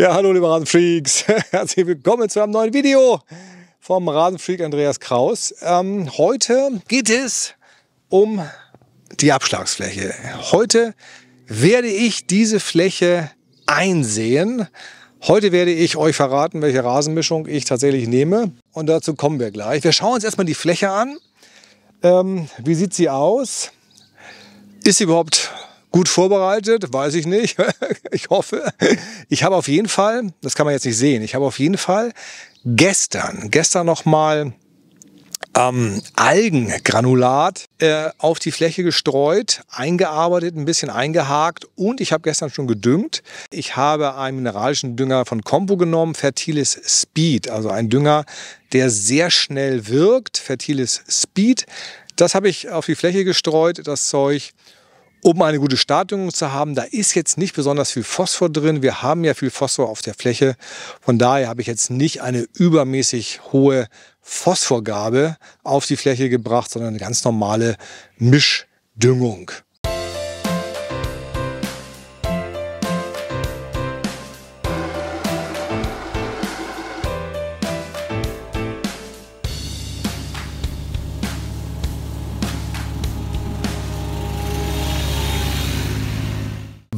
Ja, hallo liebe Rasenfreaks, herzlich willkommen zu einem neuen Video vom Rasenfreak Andreas Kraus. Heute geht es um die Abschlagsfläche. Heute werde ich diese Fläche einsehen. Heute werde ich euch verraten, welche Rasenmischung ich tatsächlich nehme. Und dazu kommen wir gleich. Wir schauen uns erstmal die Fläche an. Wie sieht sie aus? Ist sie überhaupt gut vorbereitet? Weiß ich nicht. Ich hoffe. Ich habe auf jeden Fall, das kann man jetzt nicht sehen, ich habe auf jeden Fall gestern nochmal Algengranulat auf die Fläche gestreut, eingearbeitet, ein bisschen eingehakt und ich habe gestern schon gedüngt. Ich habe einen mineralischen Dünger von Combo genommen, Fertilis Speed, also ein Dünger, der sehr schnell wirkt, Fertilis Speed. Das habe ich auf die Fläche gestreut, das Zeug, um eine gute Startdüngung zu haben. Da ist jetzt nicht besonders viel Phosphor drin. Wir haben ja viel Phosphor auf der Fläche. Von daher habe ich jetzt nicht eine übermäßig hohe Phosphorgabe auf die Fläche gebracht, sondern eine ganz normale Mischdüngung.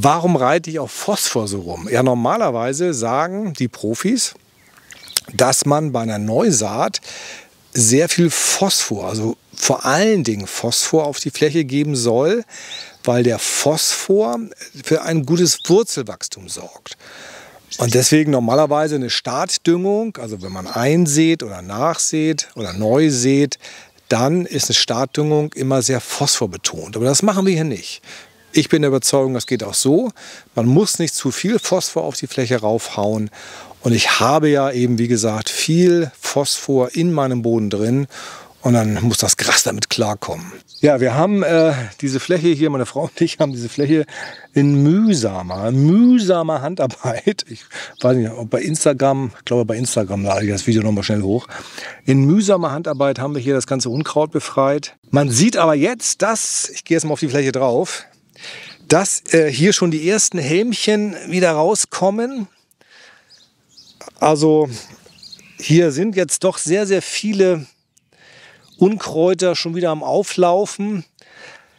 Warum reite ich auf Phosphor so rum? Ja, normalerweise sagen die Profis, dass man bei einer Neusaat sehr viel Phosphor, also vor allen Dingen Phosphor auf die Fläche geben soll, weil der Phosphor für ein gutes Wurzelwachstum sorgt. Und deswegen normalerweise eine Startdüngung, also wenn man einsät oder nachsät oder neu sät, dann ist eine Startdüngung immer sehr phosphorbetont. Aber das machen wir hier nicht. Ich bin der Überzeugung, das geht auch so. Man muss nicht zu viel Phosphor auf die Fläche raufhauen. Und ich habe ja eben, wie gesagt, viel Phosphor in meinem Boden drin. Und dann muss das Gras damit klarkommen. Ja, wir haben diese Fläche hier, meine Frau und ich haben diese Fläche in mühsamer Handarbeit. Ich weiß nicht, ob bei Instagram, ich glaube bei Instagram lade ich das Video nochmal schnell hoch. In mühsamer Handarbeit haben wir hier das ganze Unkraut befreit. Man sieht aber jetzt, dass, ich gehe jetzt mal auf die Fläche drauf, dass hier schon die ersten Helmchen wieder rauskommen. Also hier sind jetzt doch sehr, sehr viele Unkräuter schon wieder am Auflaufen.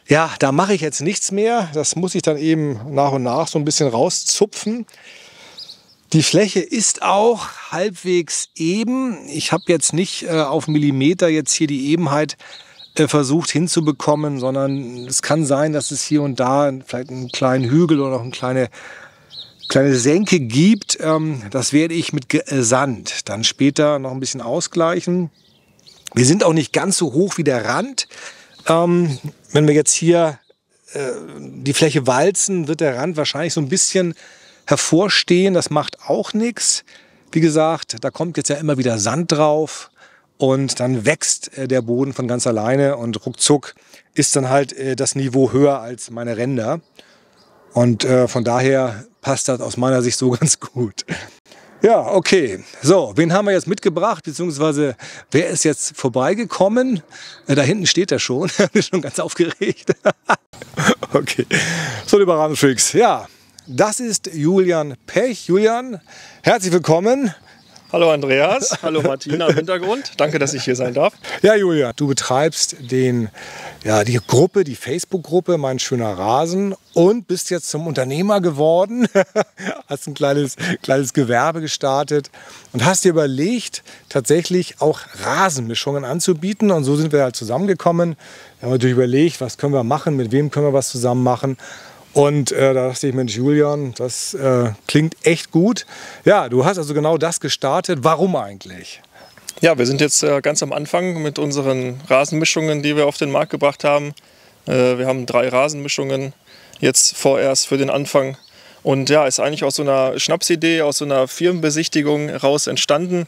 Ja, da mache ich jetzt nichts mehr. Das muss ich dann eben nach und nach so ein bisschen rauszupfen. Die Fläche ist auch halbwegs eben. Ich habe jetzt nicht auf Millimeter jetzt hier die Ebenheit versucht hinzubekommen, sondern es kann sein, dass es hier und da vielleicht einen kleinen Hügel oder noch eine kleine Senke gibt. Das werde ich mit Sand dann später noch ein bisschen ausgleichen. Wir sind auch nicht ganz so hoch wie der Rand. Wenn wir jetzt hier die Fläche walzen, wird der Rand wahrscheinlich so ein bisschen hervorstehen. Das macht auch nichts. Wie gesagt, da kommt jetzt ja immer wieder Sand drauf. Und dann wächst der Boden von ganz alleine und ruckzuck ist dann halt das Niveau höher als meine Ränder. Und von daher passt das aus meiner Sicht so ganz gut. Ja, okay. So, wen haben wir jetzt mitgebracht? Beziehungsweise, wer ist jetzt vorbeigekommen? Da hinten steht er schon. Ich bin schon ganz aufgeregt. Okay. So, liebe Rasenfreaks. Ja, das ist Julian Pech. Julian, herzlich willkommen. Hallo Andreas, hallo Martina im Hintergrund. Danke, dass ich hier sein darf. Ja, Julia, du betreibst die Gruppe, die Facebook-Gruppe Mein schöner Rasen und bist jetzt zum Unternehmer geworden. Hast ein kleines Gewerbe gestartet und hast dir überlegt, tatsächlich auch Rasenmischungen anzubieten. Und so sind wir halt zusammengekommen. Wir haben natürlich überlegt, was können wir machen, mit wem können wir was zusammen machen. Und da dachte ich, Mensch, Julian, das klingt echt gut. Ja, du hast also genau das gestartet. Warum eigentlich? Ja, wir sind jetzt ganz am Anfang mit unseren Rasenmischungen, die wir auf den Markt gebracht haben. Wir haben 3 Rasenmischungen jetzt vorerst für den Anfang. Und ja, ist eigentlich aus so einer Schnapsidee, aus so einer Firmenbesichtigung raus entstanden.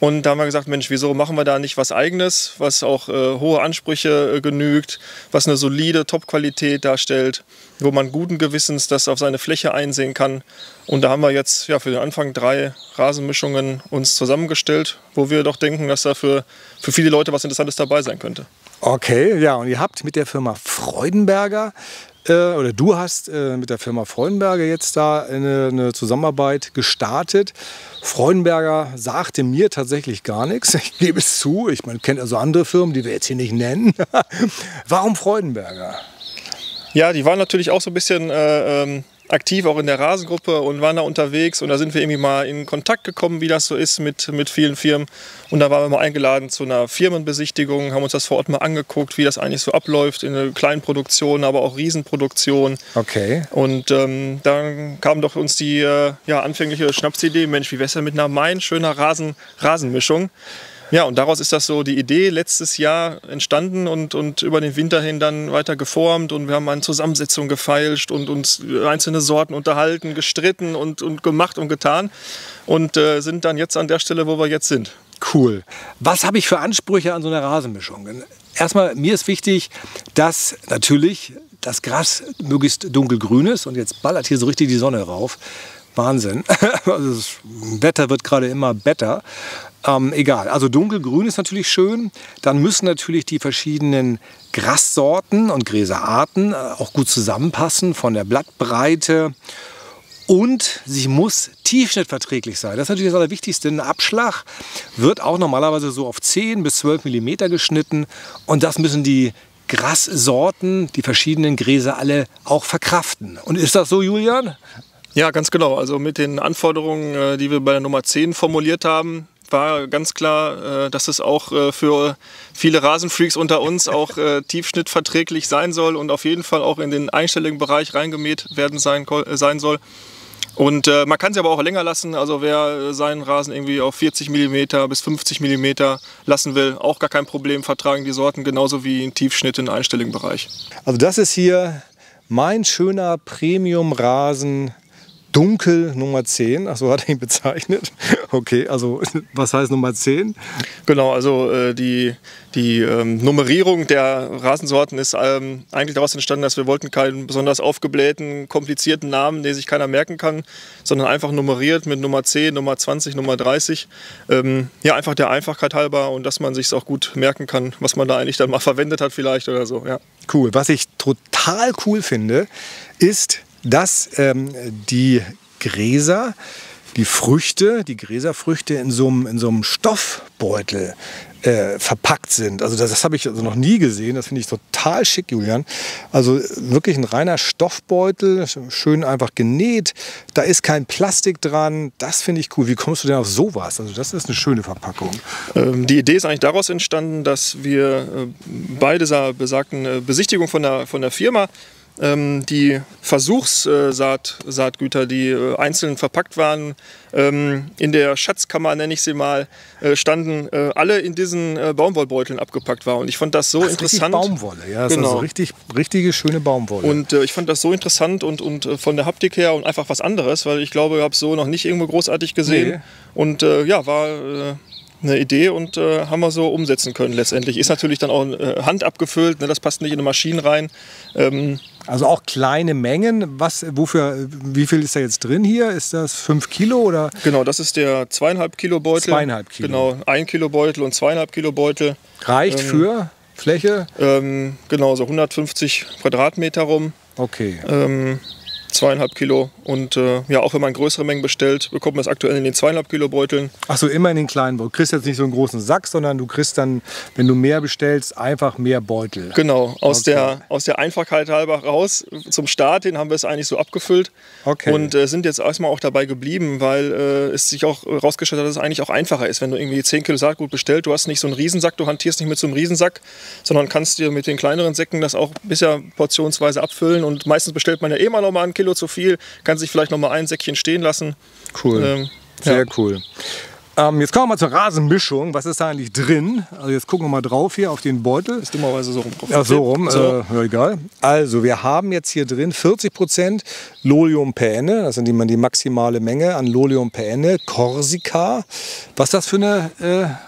Und da haben wir gesagt, Mensch, wieso machen wir da nicht was Eigenes, was auch hohe Ansprüche genügt, was eine solide Top-Qualität darstellt, wo man guten Gewissens das auf seine Fläche einsehen kann. Und da haben wir jetzt ja, für den Anfang 3 Rasenmischungen uns zusammengestellt, wo wir doch denken, dass da für viele Leute was Interessantes dabei sein könnte. Okay, ja, und ihr habt mit der Firma Freudenberger oder du hast mit der Firma Freudenberger jetzt da eine Zusammenarbeit gestartet. Freudenberger sagte mir tatsächlich gar nichts. Ich gebe es zu. Ich meine, kennt also andere Firmen, die wir jetzt hier nicht nennen. Warum Freudenberger? Ja, die waren natürlich auch so ein bisschen aktiv, auch in der Rasengruppe, und waren da unterwegs. Und da sind wir irgendwie mal in Kontakt gekommen, wie das so ist mit vielen Firmen. Und da waren wir mal eingeladen zu einer Firmenbesichtigung, haben uns das vor Ort mal angeguckt, wie das eigentlich so abläuft in einer kleinen Produktion, aber auch Riesenproduktion. Okay. Und dann kam doch uns die anfängliche Schnapsidee, Mensch, wie wär's denn mit einer Mein schöner Rasenmischung? Ja, und daraus ist das so die Idee letztes Jahr entstanden und über den Winter hin dann weiter geformt, und wir haben an Zusammensetzungen gefeilscht und uns einzelne Sorten unterhalten, gestritten und gemacht und getan und sind dann jetzt an der Stelle, wo wir jetzt sind. Cool. Was habe ich für Ansprüche an so einer Rasenmischung? Erstmal, mir ist wichtig, dass natürlich das Gras möglichst dunkelgrün ist, und jetzt ballert hier so richtig die Sonne rauf. Wahnsinn. Also das Wetter wird gerade immer besser. Egal, also dunkelgrün ist natürlich schön. Dann müssen natürlich die verschiedenen Grassorten und Gräserarten auch gut zusammenpassen von der Blattbreite. Und sie muss tiefschnittverträglich sein. Das ist natürlich das Allerwichtigste. Ein Abschlag wird auch normalerweise so auf 10 bis 12 mm geschnitten. Und das müssen die Grassorten, die verschiedenen Gräser alle auch verkraften. Und ist das so, Julian? Ja, ganz genau. Also mit den Anforderungen, die wir bei der Nummer 10 formuliert haben, war ganz klar, dass es auch für viele Rasenfreaks unter uns auch tiefschnittverträglich sein soll und auf jeden Fall auch in den einstelligen Bereich reingemäht werden sein soll. Und man kann sie aber auch länger lassen, also wer seinen Rasen irgendwie auf 40 mm bis 50 mm lassen will, auch gar kein Problem, vertragen die Sorten genauso wie ein Tiefschnitt in den einstelligen Bereich. Also das ist hier mein schöner Premium-Rasen. Dunkel Nummer 10, ach so hat er ihn bezeichnet. Okay, also was heißt Nummer 10? Genau, also die Nummerierung der Rasensorten ist eigentlich daraus entstanden, dass wir wollten keinen besonders aufgeblähten, komplizierten Namen, den sich keiner merken kann, sondern einfach nummeriert mit Nummer 10, Nummer 20, Nummer 30. Ja, einfach der Einfachheit halber und dass man sich es auch gut merken kann, was man da eigentlich dann mal verwendet hat vielleicht oder so. Ja. Cool, was ich total cool finde, ist, dass die Gräser, die Gräserfrüchte in so einem Stoffbeutel verpackt sind. Also das habe ich also noch nie gesehen. Das finde ich total schick, Julian. Also wirklich ein reiner Stoffbeutel, schön einfach genäht. Da ist kein Plastik dran. Das finde ich cool. Wie kommst du denn auf sowas? Also das ist eine schöne Verpackung. Die Idee ist eigentlich daraus entstanden, dass wir bei dieser besagten Besichtigung von der Firma die Versuchssaatgüter, die einzeln verpackt waren, in der Schatzkammer, nenne ich sie mal, standen, alle in diesen Baumwollbeuteln abgepackt waren. Und ich fand das so interessant. Das ist richtig Baumwolle, ja. Das, genau, ist also richtige schöne Baumwolle. Und ich fand das so interessant und von der Haptik her und einfach was anderes, weil ich glaube, ich habe es so noch nicht irgendwo großartig gesehen. Nee. Und ja, war eine Idee und haben wir so umsetzen können letztendlich. Ist natürlich dann auch handabgefüllt, ne, das passt nicht in eine Maschine rein. Also auch kleine Mengen. Wie viel ist da jetzt drin hier? Ist das 5 Kilo oder? Genau, das ist der 2,5 Kilo Beutel. 2,5 Kilo. Genau, 1 Kilo Beutel und 2,5 Kilo Beutel. Reicht für Fläche? Genau, so 150 Quadratmeter rum. Okay. 2,5 Kilo und ja, auch wenn man größere Mengen bestellt, bekommt man es aktuell in den 2,5 Kilo Beuteln. Achso, immer in den kleinen Beuteln. Du kriegst jetzt nicht so einen großen Sack, sondern du kriegst dann, wenn du mehr bestellst, einfach mehr Beutel. Genau, aus der Einfachheit halber raus. Zum Start, den haben wir es eigentlich so abgefüllt. Okay. Und sind jetzt erstmal auch dabei geblieben, weil es sich auch rausgestellt hat, dass es eigentlich auch einfacher ist, wenn du irgendwie 10 Kilo Saatgut bestellst. Du hast nicht so einen Riesensack, du hantierst nicht mit so einem Riesensack, sondern kannst dir mit den kleineren Säcken das auch bisher portionsweise abfüllen. Und meistens bestellt man ja eh mal noch mal einen Kilo zu viel, kann sich vielleicht noch mal ein Säckchen stehen lassen. Cool, sehr cool. Jetzt kommen wir mal zur Rasenmischung. Was ist da eigentlich drin? Also jetzt gucken wir mal drauf hier auf den Beutel. Ist dummerweise so rum. Ja, so rum, so. Egal. Also wir haben jetzt hier drin 40% Lolium perenne, das sind die maximale Menge an Lolium perenne Corsica. Was ist das für eine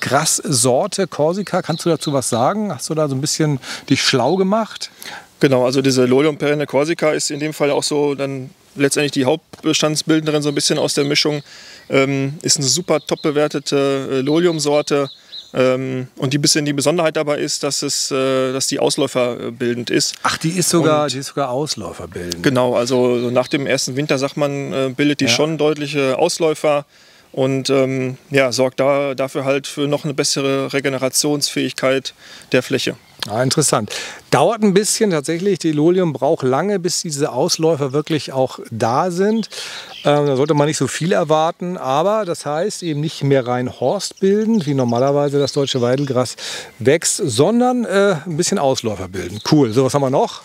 Grassorte Corsica? Kannst du dazu was sagen? Hast du da so ein bisschen dich schlau gemacht? Genau, also diese Lolium perenne Corsica ist in dem Fall auch so dann letztendlich die Hauptbestandsbildnerin so ein bisschen aus der Mischung. Ist eine super top bewertete Lolium-Sorte, Und die Besonderheit dabei ist, dass die ausläuferbildend ist. Ach, die ist sogar ausläuferbildend. Genau, also nach dem ersten Winter, sagt man, bildet die schon deutliche Ausläufer und sorgt dafür halt für noch eine bessere Regenerationsfähigkeit der Fläche. Ah, interessant. Dauert ein bisschen tatsächlich, die Lolium braucht lange, bis diese Ausläufer wirklich auch da sind. Da sollte man nicht so viel erwarten, aber das heißt eben nicht mehr rein horstbildend, wie normalerweise das deutsche Weidelgras wächst, sondern ein bisschen Ausläufer bilden. Cool, so was haben wir noch?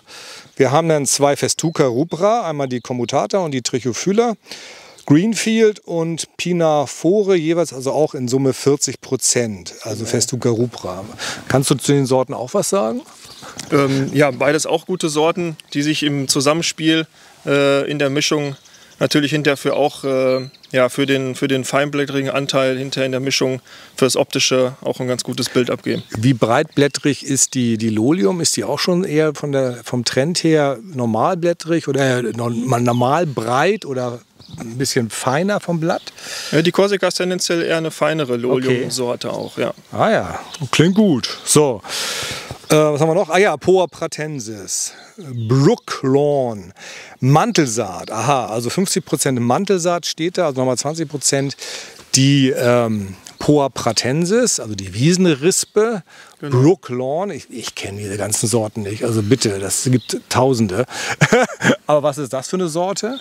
Wir haben dann zwei Festuca rubra, einmal die Commutata und die Trichophylla. Greenfield und Pinafore jeweils, also auch in Summe 40%, also Festuca rubra. Kannst du zu den Sorten auch was sagen? Ja, beides auch gute Sorten, die sich im Zusammenspiel in der Mischung natürlich hinterher auch für den feinblättrigen Anteil hinterher in der Mischung für das Optische auch ein ganz gutes Bild abgeben. Wie breitblättrig ist die Lolium? Ist die auch schon eher vom Trend her normalblättrig oder normal breit oder ein bisschen feiner vom Blatt? Ja, die Corsica ist tendenziell eher eine feinere Lolium-Sorte auch, ja. Ah ja, klingt gut. So, was haben wir noch? Ah ja, Poa pratensis Brooklawn, Mantelsaat. Aha, also 50% Mantelsaat steht da, also nochmal 20% die Poa pratensis, also die Wiesenrispe, genau. Brooklawn, ich kenne diese ganzen Sorten nicht, also bitte, das gibt Tausende. Aber was ist das für eine Sorte?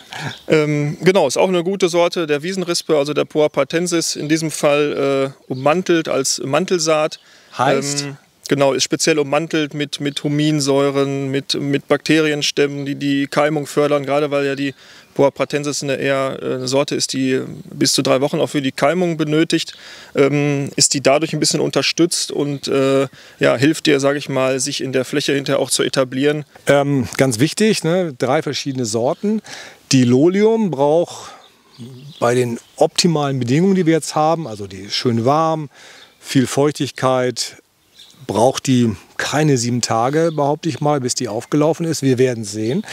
Genau, ist auch eine gute Sorte der Wiesenrispe, also der Poa pratensis, in diesem Fall ummantelt als Mantelsaat. Heißt? Genau, ist speziell ummantelt mit Huminsäuren, mit Bakterienstämmen, die Keimung fördern, gerade weil ja die Poa pratensis eine Sorte ist, die bis zu 3 Wochen auch für die Keimung benötigt, ist die dadurch ein bisschen unterstützt und hilft dir, sage ich mal, sich in der Fläche hinterher auch zu etablieren. Ganz wichtig, ne? 3 verschiedene Sorten. Die Lolium braucht bei den optimalen Bedingungen, die wir jetzt haben, also die schön warm, viel Feuchtigkeit, braucht die keine 7 Tage, behaupte ich mal, bis die aufgelaufen ist. Wir werden sehen.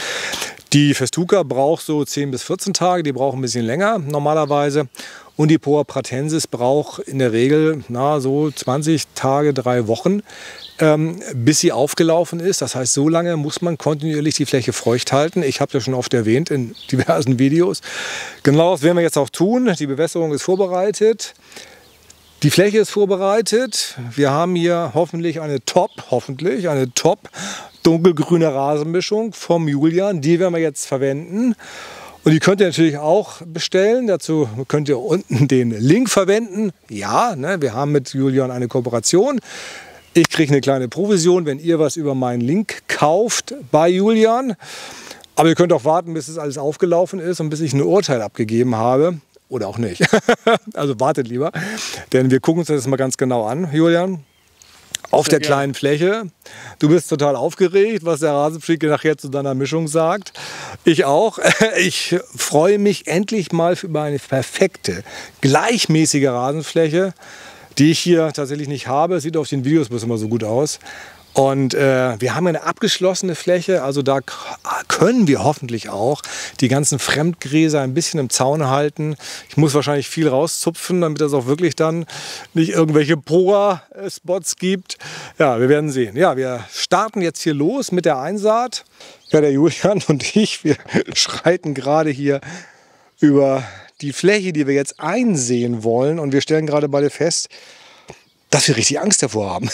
Die Festuca braucht so 10 bis 14 Tage, die braucht ein bisschen länger normalerweise. Und die Poa pratensis braucht in der Regel so 20 Tage, 3 Wochen, bis sie aufgelaufen ist. Das heißt, so lange muss man kontinuierlich die Fläche feucht halten. Ich habe das schon oft erwähnt in diversen Videos. Genau das werden wir jetzt auch tun. Die Bewässerung ist vorbereitet. Die Fläche ist vorbereitet. Wir haben hier hoffentlich eine top dunkelgrüne Rasenmischung vom Julian. Die werden wir jetzt verwenden. Und die könnt ihr natürlich auch bestellen. Dazu könnt ihr unten den Link verwenden. Ja, ne, wir haben mit Julian eine Kooperation. Ich kriege eine kleine Provision, wenn ihr was über meinen Link kauft bei Julian. Aber ihr könnt auch warten, bis es alles aufgelaufen ist und bis ich ein Urteil abgegeben habe. Oder auch nicht. Also wartet lieber, denn wir gucken uns das mal ganz genau an, Julian. Auf der kleinen Fläche. Du bist total aufgeregt, was der Rasenfreak nachher zu deiner Mischung sagt. Ich auch. Ich freue mich endlich mal über eine perfekte, gleichmäßige Rasenfläche, die ich hier tatsächlich nicht habe. Es sieht auf den Videos bloß immer so gut aus. Und wir haben eine abgeschlossene Fläche, also da können wir hoffentlich auch die ganzen Fremdgräser ein bisschen im Zaun halten. Ich muss wahrscheinlich viel rauszupfen, damit es auch wirklich dann nicht irgendwelche Poa-Spots gibt. Ja, wir werden sehen. Ja, wir starten jetzt hier los mit der Einsaat. Ja, der Julian und ich, wir schreiten gerade hier über die Fläche, die wir jetzt einsehen wollen. Und wir stellen gerade beide fest, dass wir richtig Angst davor haben.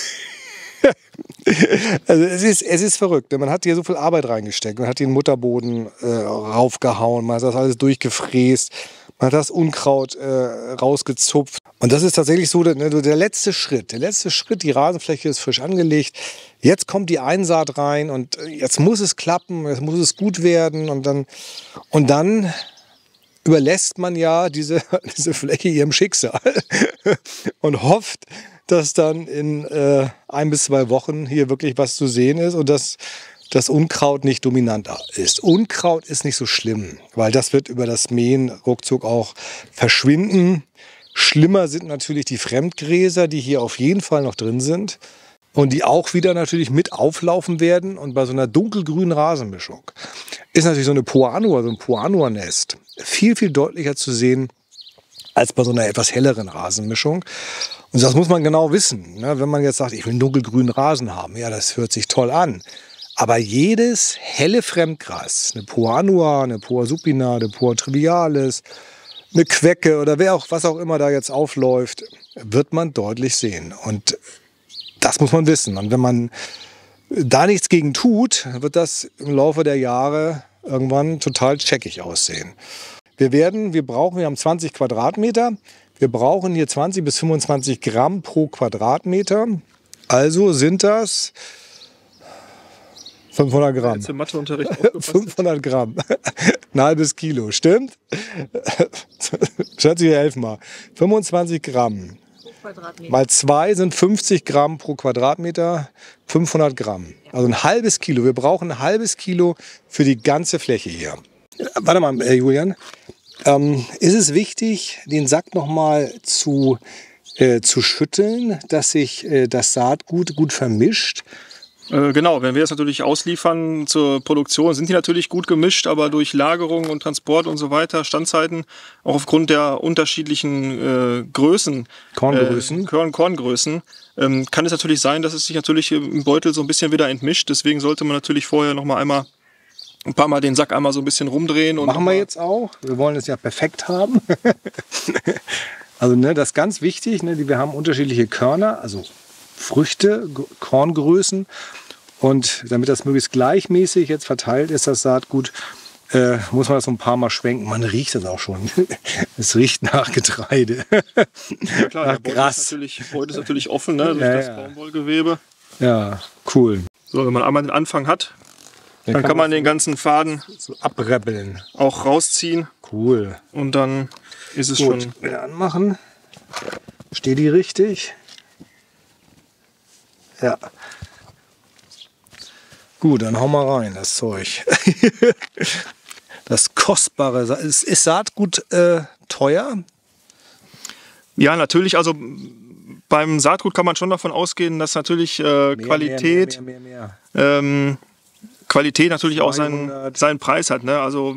Also es ist verrückt. Man hat hier so viel Arbeit reingesteckt. Man hat den Mutterboden raufgehauen. Man hat das alles durchgefräst. Man hat das Unkraut rausgezupft. Und das ist tatsächlich so der letzte Schritt. Der letzte Schritt, die Rasenfläche ist frisch angelegt. Jetzt kommt die Einsaat rein und jetzt muss es klappen. Jetzt muss es gut werden. Und dann überlässt man ja diese Fläche ihrem Schicksal und hofft, dass dann in 1 bis 2 Wochen hier wirklich was zu sehen ist und dass das Unkraut nicht dominant ist. Unkraut ist nicht so schlimm, weil das wird über das Mähen ruckzuck auch verschwinden. Schlimmer sind natürlich die Fremdgräser, die hier auf jeden Fall noch drin sind und die auch wieder natürlich mit auflaufen werden. Und bei so einer dunkelgrünen Rasenmischung ist natürlich so eine Poa annua, so ein Poa annua Nest viel, viel deutlicher zu sehen als bei so einer etwas helleren Rasenmischung. Und das muss man genau wissen. Ne? Wenn man jetzt sagt, ich will einen dunkelgrünen Rasen haben, ja, das hört sich toll an. Aber jedes helle Fremdgras, eine Poa annua, eine Poa supina, eine Poa trivialis, eine Quecke oder wer auch, was auch immer da jetzt aufläuft, wird man deutlich sehen. Und das muss man wissen. Und wenn man da nichts gegen tut, wird das im Laufe der Jahre irgendwann total checkig aussehen. Wir haben 20 Quadratmeter. Wir brauchen hier 20 bis 25 Gramm pro Quadratmeter. Also sind das 500 Gramm. Jetzt im Matheunterricht aufgepasst. 500 Gramm. Ein halbes Kilo, stimmt? Schatzi, helf mal. 25 Gramm. Mal 2 sind 50 Gramm pro Quadratmeter, 500 Gramm. Also ein halbes Kilo. Wir brauchen ein halbes Kilo für die ganze Fläche hier. Warte mal, Julian. Ist es wichtig, den Sack nochmal zu schütteln, dass sich das Saatgut gut vermischt? Genau, wenn wir das natürlich ausliefern zur Produktion, sind die natürlich gut gemischt, aber durch Lagerung und Transport und so weiter, Standzeiten, auch aufgrund der unterschiedlichen Größen, Korngrößen, kann es natürlich sein, dass es sich natürlich im Beutel so ein bisschen wieder entmischt. Deswegen sollte man natürlich vorher noch mal ein paar Mal den Sack einmal so ein bisschen rumdrehen. Und machen wir jetzt auch. Wir wollen es ja perfekt haben. Also ne, das ist ganz wichtig. Ne, wir haben unterschiedliche Körner, also Früchte, Korngrößen, und damit das möglichst gleichmäßig jetzt verteilt ist, das Saatgut, muss man das so ein paar Mal schwenken. Man riecht das auch schon. Es riecht nach Getreide. Ja klar, nach Gras. Heute ist natürlich offen, ne, durch das Baumwollgewebe. Ja, cool. So, wenn man einmal den Anfang hat, dann kann man den ganzen Faden so abreppeln, auch rausziehen. Cool. Und dann ist es gut. Schon. Wieder anmachen. Steht die richtig? Ja. Gut, dann hau mal rein, das Zeug. Das kostbare Saatgut. Ist Saatgut teuer? Ja, natürlich. Also beim Saatgut kann man schon davon ausgehen, dass natürlich Qualität natürlich auch seinen Preis hat. Ne? Also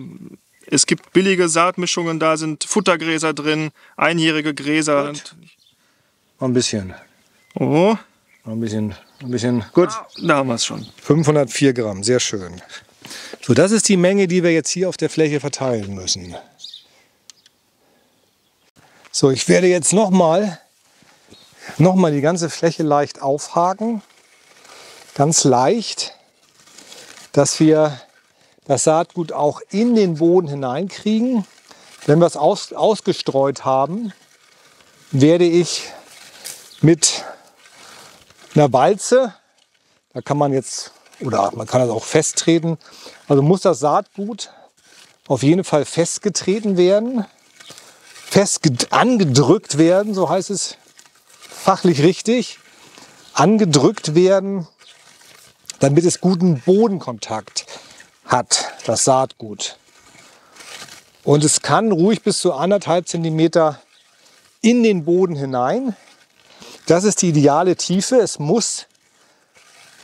es gibt billige Saatmischungen, da sind Futtergräser drin, einjährige Gräser. Und ein bisschen. Oh. Ein bisschen. Gut. Da haben wir es schon. 504 Gramm, sehr schön. So, das ist die Menge, die wir jetzt hier auf der Fläche verteilen müssen. So, ich werde jetzt noch mal die ganze Fläche leicht aufhaken. Ganz leicht, dass wir das Saatgut auch in den Boden hineinkriegen. Wenn wir es ausgestreut haben, werde ich mit einer Walze, da kann man jetzt, oder man kann das auch festtreten, also muss das Saatgut auf jeden Fall festgetreten werden, angedrückt werden, so heißt es fachlich richtig, angedrückt werden, damit es guten Bodenkontakt hat, das Saatgut. Und es kann ruhig bis zu 1,5 Zentimeter in den Boden hinein. Das ist die ideale Tiefe. Es muss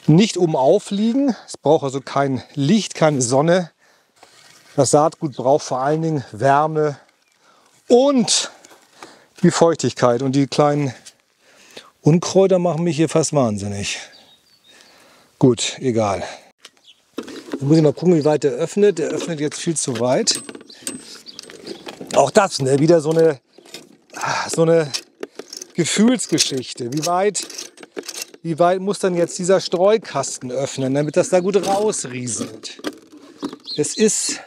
nicht oben aufliegen. Es braucht also kein Licht, keine Sonne. Das Saatgut braucht vor allen Dingen Wärme und die Feuchtigkeit. Und die kleinen Unkräuter machen mich hier fast wahnsinnig. Gut, egal. Jetzt muss ich mal gucken, wie weit der öffnet. Der öffnet jetzt viel zu weit. Auch das, ne? Wieder so eine Gefühlsgeschichte. Wie weit muss dann jetzt dieser Streukasten öffnen, damit das da gut rausrieselt? Es ist...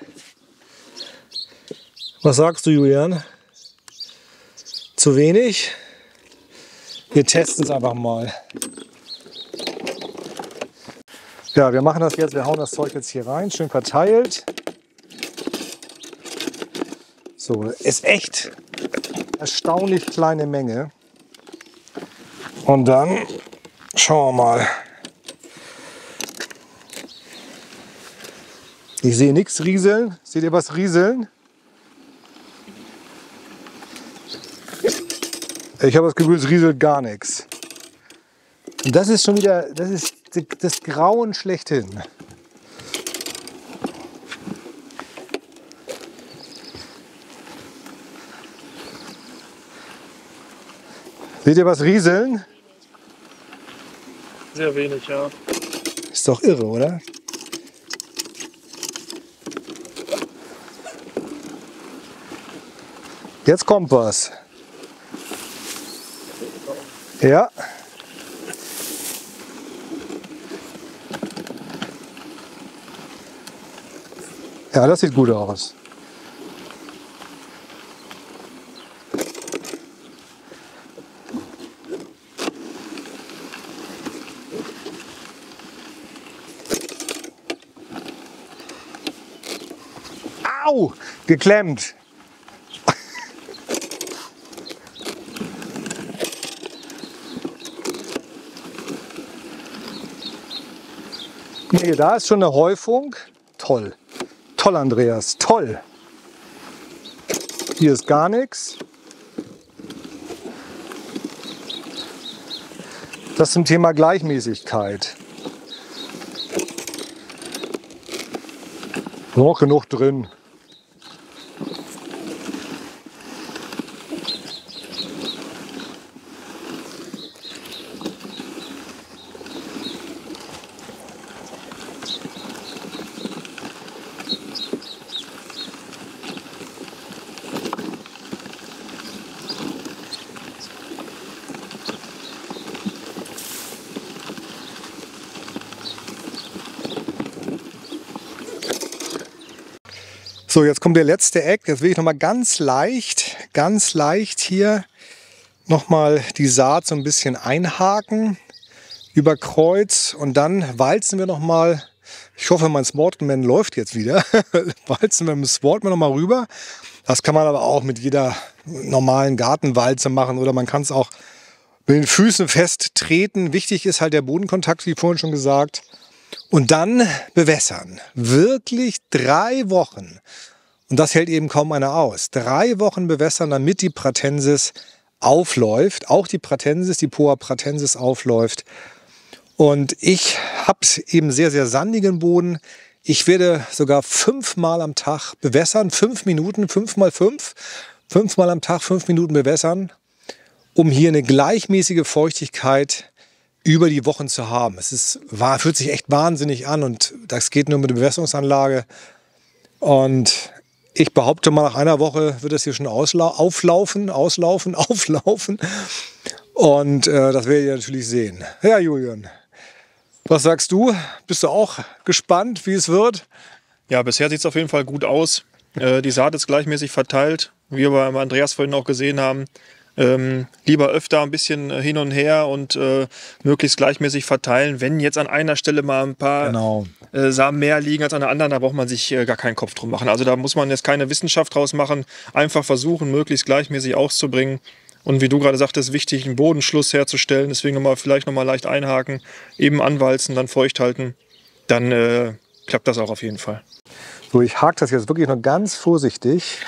Was sagst du, Julian? Zu wenig? Wir testen es einfach mal. Ja, wir machen das jetzt. Wir hauen das Zeug jetzt hier rein, schön verteilt. So, ist echt erstaunlich kleine Menge. Und dann schauen wir mal. Ich sehe nichts rieseln. Seht ihr was rieseln? Ich habe das Gefühl, es rieselt gar nichts. Und das ist schon wieder, das ist das Grauen schlechthin. Seht ihr was rieseln? Sehr wenig, ja. Ist doch irre, oder? Jetzt kommt was. Ja. Ja, das sieht gut aus. Au! Geklemmt. Nee, da ist schon eine Häufung. Toll. Toll, Andreas, toll. Hier ist gar nichts. Das zum Thema Gleichmäßigkeit. Noch genug drin. So, jetzt kommt der letzte Eck. Jetzt will ich nochmal ganz leicht hier nochmal die Saat so ein bisschen einhaken über Kreuz und dann walzen wir nochmal, ich hoffe mein Swartman läuft jetzt wieder, walzen wir mit dem Swartman nochmal rüber. Das kann man aber auch mit jeder normalen Gartenwalze machen oder man kann es auch mit den Füßen festtreten. Wichtig ist halt der Bodenkontakt, wie vorhin schon gesagt. Und dann bewässern. Wirklich 3 Wochen. Und das hält eben kaum einer aus. 3 Wochen bewässern, damit die Pratensis aufläuft. Auch die Pratensis, die Poa pratensis aufläuft. Und ich habe eben sehr, sehr sandigen Boden. Ich werde sogar 5-mal am Tag bewässern. 5 Minuten, 5 mal 5. 5-mal am Tag, 5 Minuten bewässern, um hier eine gleichmäßige Feuchtigkeit zu über die Wochen zu haben. Es ist, fühlt sich echt wahnsinnig an und das geht nur mit der Bewässerungsanlage. Und ich behaupte mal, nach einer Woche wird das hier schon auflaufen. Und das werdet ihr natürlich sehen. Ja, Julian, was sagst du? Bist du auch gespannt, wie es wird? Ja, bisher sieht es auf jeden Fall gut aus. Die Saat ist gleichmäßig verteilt, wie wir bei Andreas vorhin auch gesehen haben. Lieber öfter ein bisschen hin und her und möglichst gleichmäßig verteilen. Wenn jetzt an einer Stelle mal ein paar Samen mehr liegen als an der anderen, da braucht man sich gar keinen Kopf drum machen. Also da muss man jetzt keine Wissenschaft draus machen. Einfach versuchen, möglichst gleichmäßig auszubringen. Und wie du gerade sagtest, wichtig, einen Bodenschluss herzustellen. Deswegen vielleicht nochmal leicht einhaken, eben anwalzen, dann feucht halten. Dann klappt das auch auf jeden Fall. So, ich hake das jetzt wirklich noch ganz vorsichtig.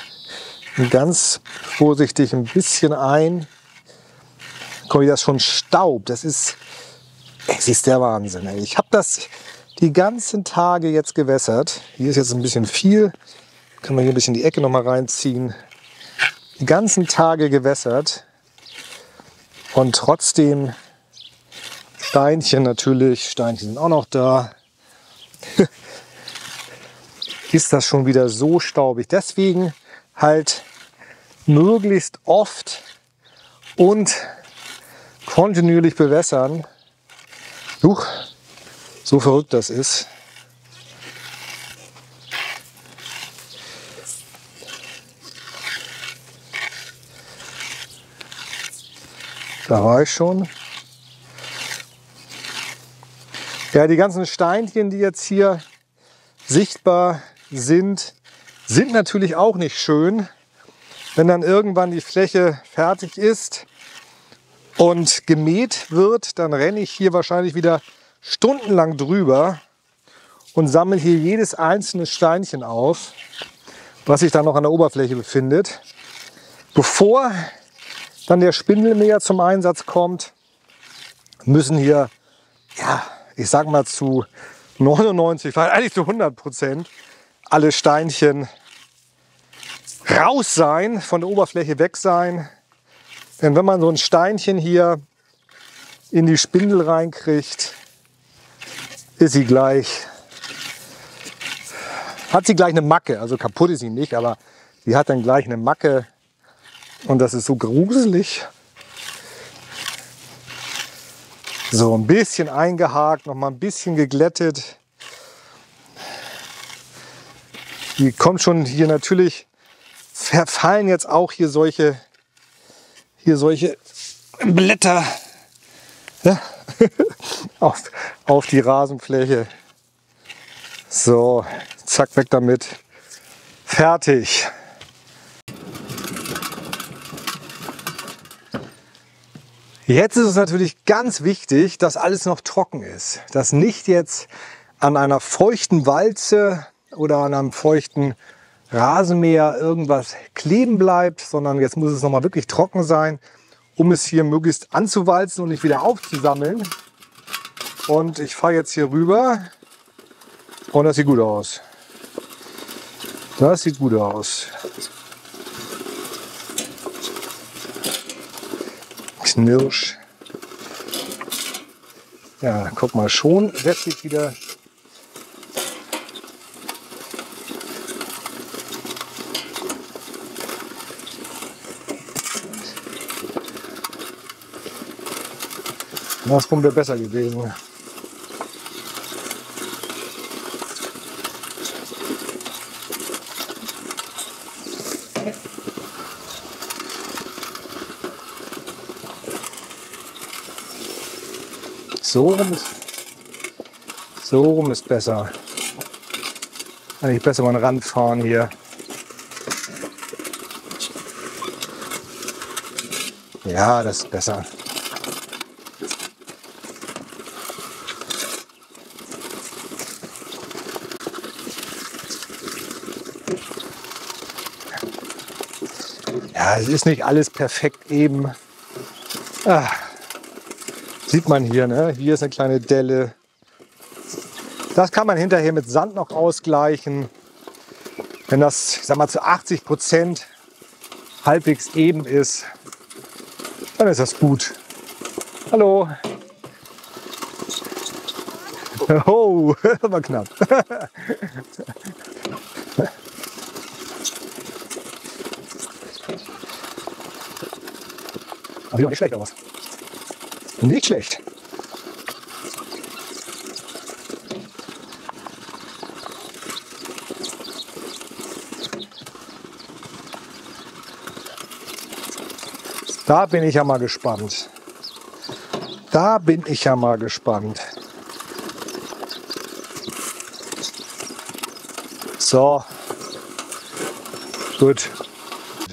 Ganz vorsichtig ein bisschen ein. Guck mal, das ist schon Staub. Das ist der Wahnsinn. Ey. Ich habe das die ganzen Tage jetzt gewässert. Hier ist jetzt ein bisschen viel. Kann man hier ein bisschen die Ecke noch mal reinziehen. Die ganzen Tage gewässert. Und trotzdem Steinchen natürlich. Steinchen sind auch noch da. Ist das schon wieder so staubig. Deswegen halt möglichst oft und kontinuierlich bewässern. Huch, so verrückt das ist. Da war ich schon. Ja, die ganzen Steinchen, die jetzt hier sichtbar sind, sind natürlich auch nicht schön, wenn dann irgendwann die Fläche fertig ist und gemäht wird, dann renne ich hier wahrscheinlich wieder stundenlang drüber und sammle hier jedes einzelne Steinchen auf, was sich dann noch an der Oberfläche befindet, bevor dann der Spindelmäher zum Einsatz kommt, müssen hier, ja, ich sag mal zu 99, eigentlich zu 100%, alle Steinchen raus sein, von der Oberfläche weg sein, Denn wenn man so ein Steinchen hier in die Spindel reinkriegt, ist sie gleich, hat sie gleich eine Macke. Also kaputt ist sie nicht, aber sie hat dann gleich eine Macke. Und das ist so gruselig. So, ein bisschen eingehakt, noch mal ein bisschen geglättet. Die kommt schon hier natürlich, verfallen jetzt auch hier solche Blätter, ja? auf die Rasenfläche. So, zack, weg damit. Fertig. Jetzt ist es natürlich ganz wichtig, dass alles noch trocken ist. Dass nicht jetzt an einer feuchten Walze oder an einem feuchten Rasenmäher irgendwas kleben bleibt, sondern jetzt muss es nochmal wirklich trocken sein, um es hier möglichst anzuwalzen und nicht wieder aufzusammeln. Und ich fahre jetzt hier rüber und das sieht gut aus. Das sieht gut aus. Knirsch. Ja, guck mal, schon setzt sich wieder. Das wäre besser gewesen. So rum ist besser. Kann ich besser mal ranfahren hier. Ja, das ist besser. Ja, es ist nicht alles perfekt eben. Ah, sieht man hier, ne? Hier ist eine kleine Delle. Das kann man hinterher mit Sand noch ausgleichen. Wenn das, ich sag mal, zu 80% halbwegs eben ist, dann ist das gut. Hallo. Oh, das war knapp. Aber sieht auch nicht schlecht aus. Nicht schlecht. Da bin ich ja mal gespannt. Da bin ich ja mal gespannt. So. Gut.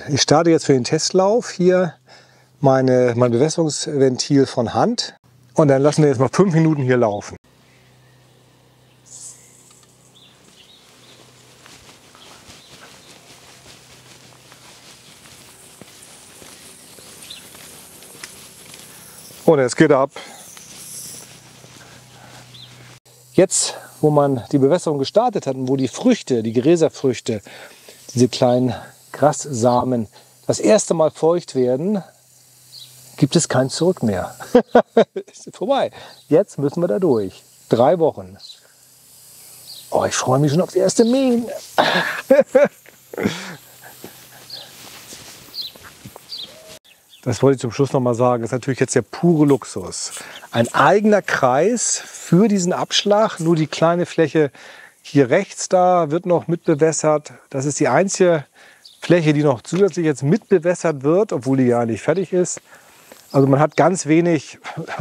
Ich starte jetzt für den Testlauf hier. Mein Bewässerungsventil von Hand und dann lassen wir jetzt mal 5 Minuten hier laufen. Und es geht ab. Jetzt, wo man die Bewässerung gestartet hat und wo die Früchte, die Gräserfrüchte, diese kleinen Grassamen das erste Mal feucht werden, gibt es kein Zurück mehr. Ist vorbei. Jetzt müssen wir da durch. 3 Wochen. Oh, ich freue mich schon auf die erste Mähen. Das wollte ich zum Schluss noch mal sagen. Das ist natürlich jetzt der pure Luxus. Ein eigener Kreis für diesen Abschlag. Nur die kleine Fläche hier rechts da wird noch mit bewässert. Das ist die einzige Fläche, die noch zusätzlich jetzt mit bewässert wird, obwohl die ja nicht fertig ist. Also man hat ganz wenig,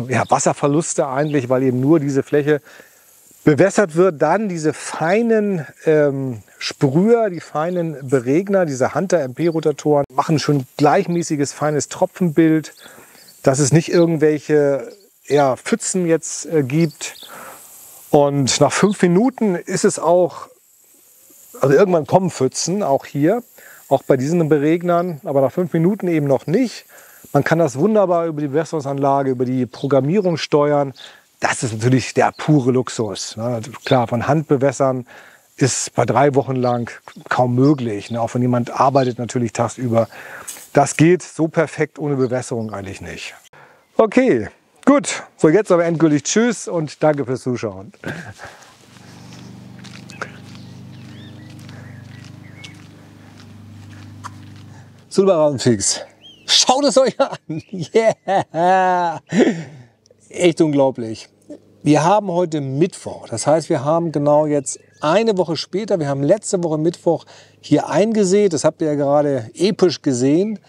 ja, Wasserverluste eigentlich, weil eben nur diese Fläche bewässert wird. Dann diese feinen Sprüher, die feinen Beregner, diese Hunter-MP-Rotatoren, machen schon gleichmäßiges, feines Tropfenbild, dass es nicht irgendwelche Pfützen jetzt gibt. Und nach 5 Minuten ist es auch, also irgendwann kommen Pfützen, auch hier, auch bei diesen Beregnern, aber nach 5 Minuten eben noch nicht. Man kann das wunderbar über die Bewässerungsanlage, über die Programmierung steuern. Das ist natürlich der pure Luxus. Klar, von Hand bewässern ist bei 3 Wochen lang kaum möglich. Auch wenn jemand arbeitet natürlich tagsüber. Das geht so perfekt ohne Bewässerung eigentlich nicht. Okay, gut. So, jetzt aber endgültig tschüss und danke fürs Zuschauen. Super Rasenfreaks. Schaut es euch an. Yeah. Echt unglaublich. Wir haben heute Mittwoch, das heißt, wir haben genau jetzt eine Woche später, wir haben letzte Woche Mittwoch hier eingesät, das habt ihr ja gerade episch gesehen.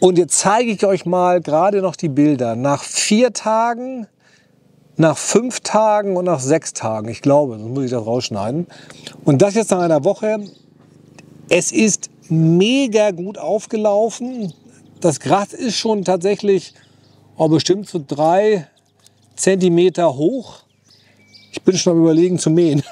Und jetzt zeige ich euch mal gerade noch die Bilder nach 4 Tagen, nach 5 Tagen und nach 6 Tagen. Ich glaube, sonst muss ich das rausschneiden. Und das jetzt nach einer Woche. Es ist mega gut aufgelaufen. Das Gras ist schon tatsächlich bestimmt so 3 Zentimeter hoch. Ich bin schon am Überlegen zu mähen.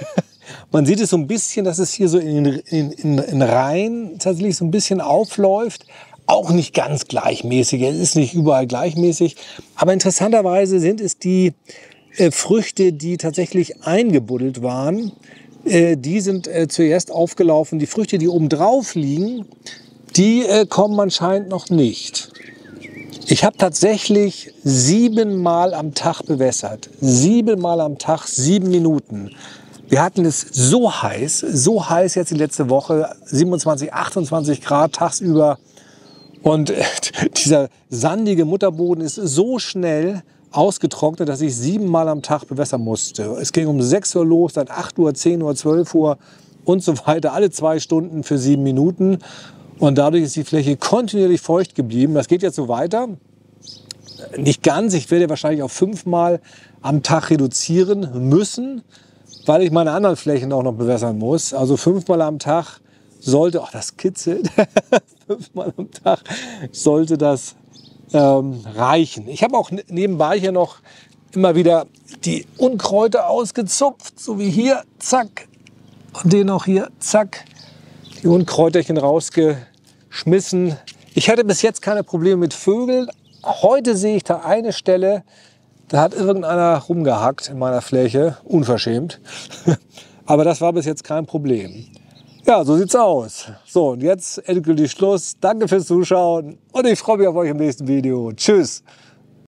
Man sieht es so ein bisschen, dass es hier so in Reihen tatsächlich so ein bisschen aufläuft. Auch nicht ganz gleichmäßig, es ist nicht überall gleichmäßig. Aber interessanterweise sind es die Früchte, die tatsächlich eingebuddelt waren. Die sind zuerst aufgelaufen. Die Früchte, die oben drauf liegen, die kommen anscheinend noch nicht. Ich habe tatsächlich 7 Mal am Tag bewässert. 7 Mal am Tag, 7 Minuten. Wir hatten es so heiß jetzt die letzte Woche, 27, 28 Grad tagsüber. Und dieser sandige Mutterboden ist so schnell ausgetrocknet, dass ich 7 Mal am Tag bewässern musste. Es ging um 6 Uhr los, dann 8 Uhr, 10 Uhr, 12 Uhr und so weiter. Alle 2 Stunden für 7 Minuten. Und dadurch ist die Fläche kontinuierlich feucht geblieben. Das geht jetzt so weiter. Nicht ganz. Ich werde wahrscheinlich auf 5 Mal am Tag reduzieren müssen, weil ich meine anderen Flächen auch noch bewässern muss. Also 5 Mal am Tag sollte, ach, das kitzelt, 5 Mal am Tag sollte das reichen. Ich habe auch nebenbei hier noch immer wieder die Unkräuter ausgezupft, so wie hier, zack, und den auch hier, zack. Die Unkräuterchen rausgeschmissen. Ich hatte bis jetzt keine Probleme mit Vögeln. Heute sehe ich da eine Stelle, da hat irgendeiner rumgehackt in meiner Fläche. Unverschämt. Aber das war bis jetzt kein Problem. Ja, so sieht's aus. So, und jetzt endgültig Schluss. Danke fürs Zuschauen und ich freue mich auf euch im nächsten Video. Tschüss.